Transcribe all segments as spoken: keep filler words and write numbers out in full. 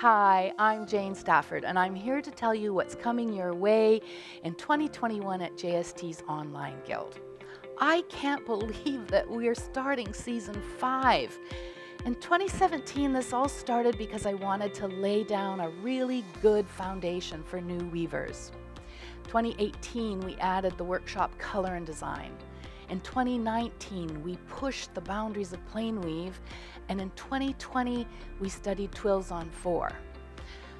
Hi, I'm Jane Stafford, and I'm here to tell you what's coming your way in twenty twenty-one at J S T's Online Guild. I can't believe that we are starting season five. In twenty seventeen, this all started because I wanted to lay down a really good foundation for new weavers. twenty eighteen, we added the workshop Colour and Design. In twenty nineteen, we pushed the boundaries of plain weave, and in twenty twenty, we studied twills on four.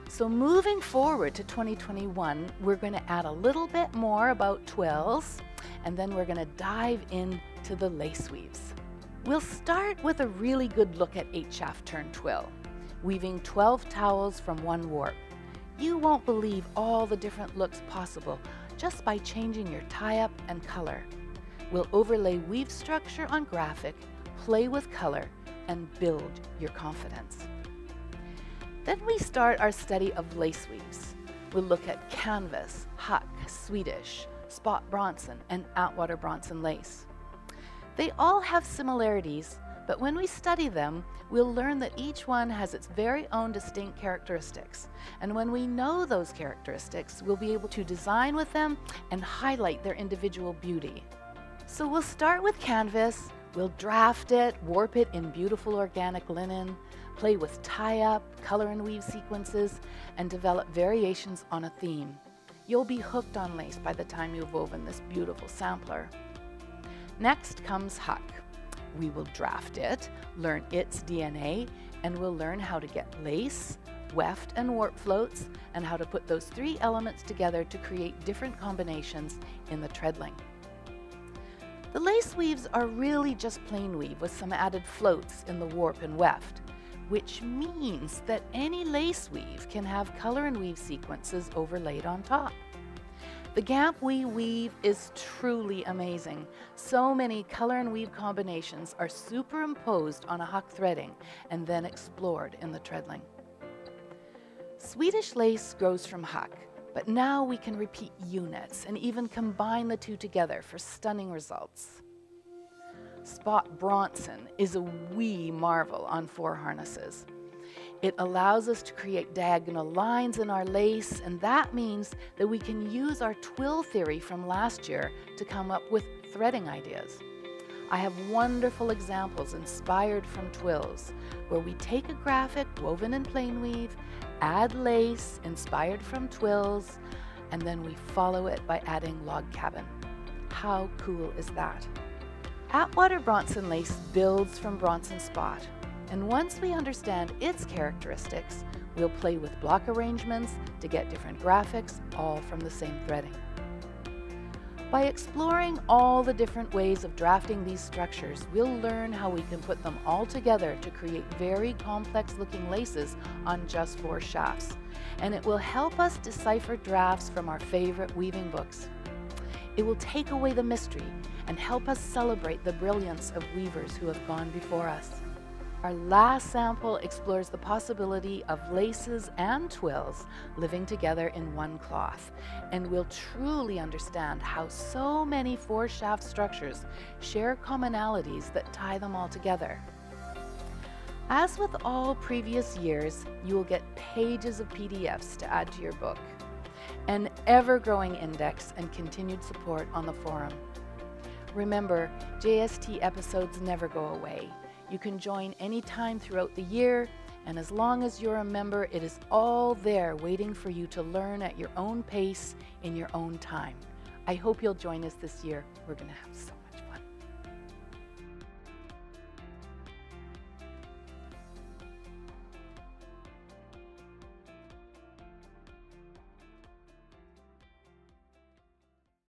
So moving forward to twenty twenty-one, we're going to add a little bit more about twills, and then we're going to dive into the lace weaves. We'll start with a really good look at eight shaft turned twill, weaving twelve towels from one warp. You won't believe all the different looks possible just by changing your tie-up and color. We'll overlay weave structure on graphic, play with color, and build your confidence. Then we start our study of lace weaves. We'll look at Canvas, Huck, Swedish, Spot Bronson, and Atwater Bronson Lace. They all have similarities, but when we study them, we'll learn that each one has its very own distinct characteristics. And when we know those characteristics, we'll be able to design with them and highlight their individual beauty. So we'll start with canvas, we'll draft it, warp it in beautiful organic linen, play with tie-up, color and weave sequences, and develop variations on a theme. You'll be hooked on lace by the time you've woven this beautiful sampler. Next comes Huck. We will draft it, learn its D N A, and we'll learn how to get lace, weft and warp floats, and how to put those three elements together to create different combinations in the treadling. The lace weaves are really just plain weave with some added floats in the warp and weft, which means that any lace weave can have color and weave sequences overlaid on top. The Gamp weave is truly amazing. So many color and weave combinations are superimposed on a Huck threading and then explored in the treadling. Swedish lace grows from Huck, but now we can repeat units and even combine the two together for stunning results. Spot Bronson is a wee marvel on four harnesses. It allows us to create diagonal lines in our lace, and that means that we can use our twill theory from last year to come up with threading ideas. I have wonderful examples inspired from twills, where we take a graphic woven in plain weave, add lace inspired from twills, and then we follow it by adding log cabin. How cool is that? Atwater Bronson Lace builds from Bronson Spot. And once we understand its characteristics, we'll play with block arrangements to get different graphics, all from the same threading. By exploring all the different ways of drafting these structures, we'll learn how we can put them all together to create very complex-looking laces on just four shafts. And it will help us decipher drafts from our favorite weaving books. It will take away the mystery and help us celebrate the brilliance of weavers who have gone before us. Our last sample explores the possibility of laces and twills living together in one cloth, and we'll truly understand how so many four-shaft structures share commonalities that tie them all together. As with all previous years, you will get pages of P D Fs to add to your book, an ever-growing index, and continued support on the forum. Remember, J S T episodes never go away. You can join anytime throughout the year, and as long as you're a member, it is all there waiting for you to learn at your own pace, in your own time. I hope you'll join us this year. We're going to have some